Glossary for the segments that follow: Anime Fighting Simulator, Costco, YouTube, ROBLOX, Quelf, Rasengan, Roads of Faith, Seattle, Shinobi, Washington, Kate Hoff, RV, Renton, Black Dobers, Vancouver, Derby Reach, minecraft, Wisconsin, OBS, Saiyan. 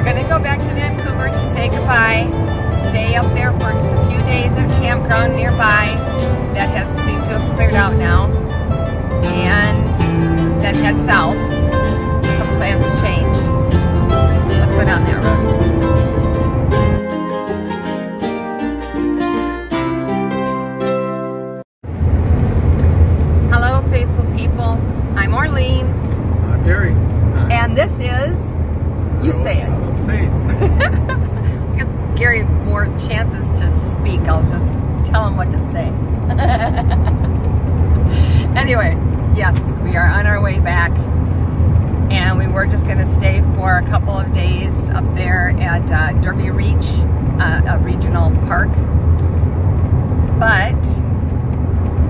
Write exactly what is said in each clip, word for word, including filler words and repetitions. we're gonna go back to Vancouver to say goodbye, stay up there for just a few days at a campground nearby that has seemed to have cleared out now, and then head south. The plans changed. Let's go down that road. Uh, Derby Reach, uh, a regional park, but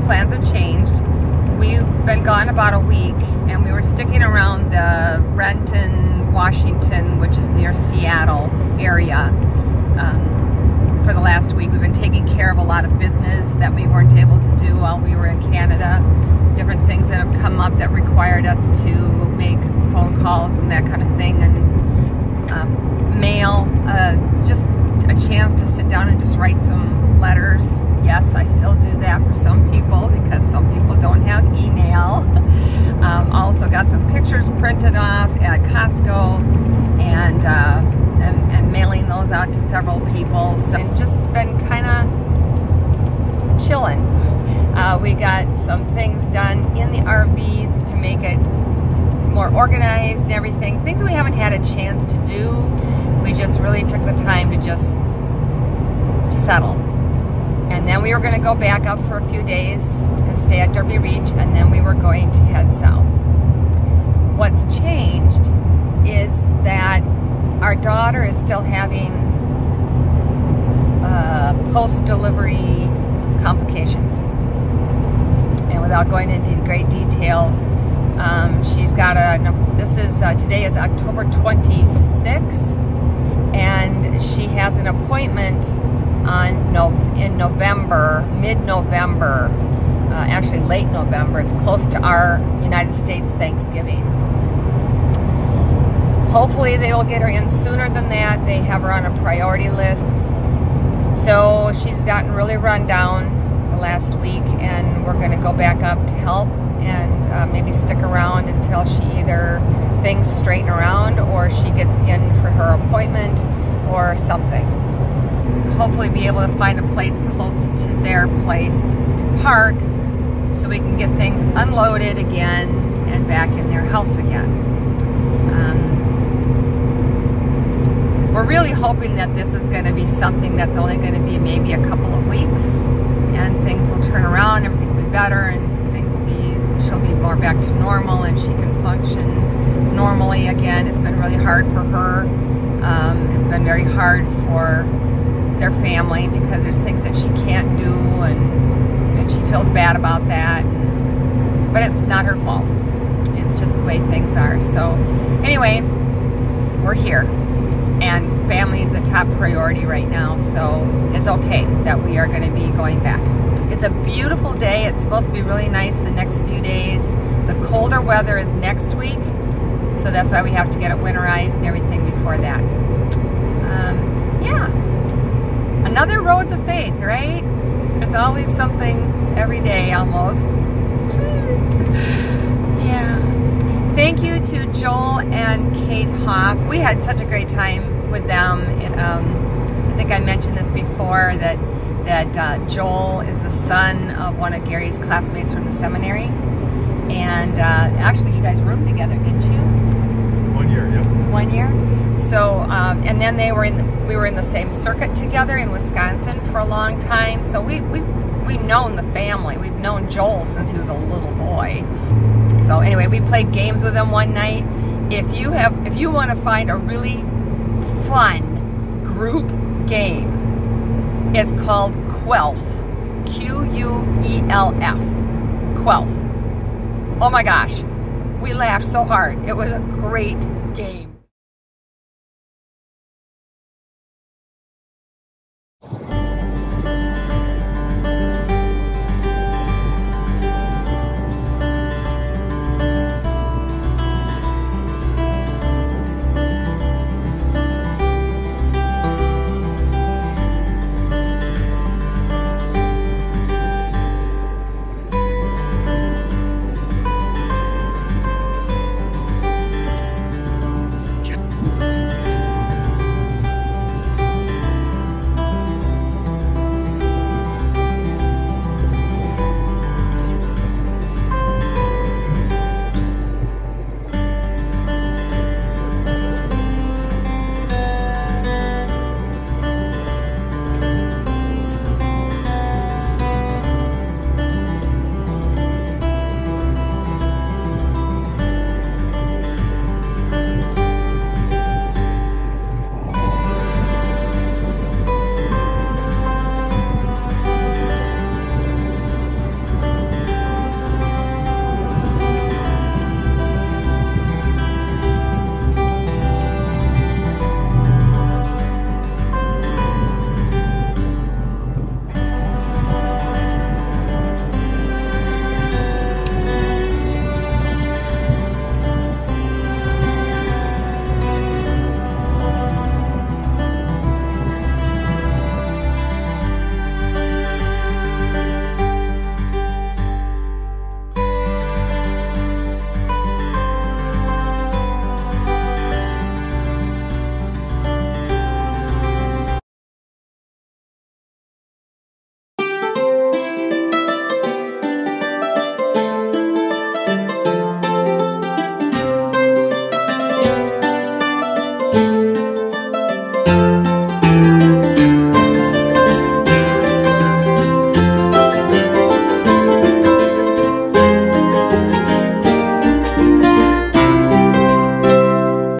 plans have changed. We've been gone about a week, and we were sticking around the Renton, Washington, which is near Seattle area, um, for the last week. We've been taking care of a lot of business that we weren't able to do while we were in Canada, different things that have come up that required us to make phone calls and that kind of thing, and um, mail, uh, just a chance to sit down and just write some letters. Yes, I still do that for some people because some people don't have email. Um, also got some pictures printed off at Costco and, uh, and, and mailing those out to several people. So, and just been kind of chilling. Uh, we got some things done in the R V to make it more organized and everything. Things we haven't had a chance to do. We just really took the time to just settle. And then we were going to go back up for a few days and stay at Derby Reach, and then we were going to head south. What's changed is that our daughter is still having uh, post-delivery complications. And without going into great details, um, she's got a, this is, uh, today is October twenty-sixth. And she has an appointment on no, in November, mid-November, uh, actually late November. It's close to our United States Thanksgiving. Hopefully they will get her in sooner than that. They have her on a priority list. So she's gotten really run down the last week, and we're going to go back up to help and uh, maybe stick around until she either things straighten around or she gets in for her appointment or something. Hopefully be able to find a place close to their place to park so we can get things unloaded again and back in their house again. Um, we're really hoping that this is going to be something that's only going to be maybe a couple of weeks, and things will turn around, everything will be better, and things will be, she'll be more back to normal and she can function normally again. It's been really hard for her. Um, it's been very hard for their family because there's things that she can't do, and, and she feels bad about that. But it's not her fault. It's just the way things are. So anyway, we're here, and family is a top priority right now. So it's okay that we are going to be going back. It's a beautiful day. It's supposed to be really nice the next few days. The colder weather is next week. So that's why we have to get it winterized and everything before that. Um, yeah. Another Roads of Faith, right? There's always something every day almost. Yeah. Thank you to Joel and Kate Hoff. We had such a great time with them. And, um, I think I mentioned this before that, that uh, Joel is the son of one of Gary's classmates from the seminary. And uh, actually you guys roomed together, didn't you? One year, yep. One year. So, um, and then they were in. The, we were in the same circuit together in Wisconsin for a long time. So we we we've known the family. We've known Joel since he was a little boy. So anyway, we played games with him one night. If you have, if you want to find a really fun group game, it's called Quelf. Q U E L F. Quelf. Oh my gosh. We laughed so hard. It was a great game.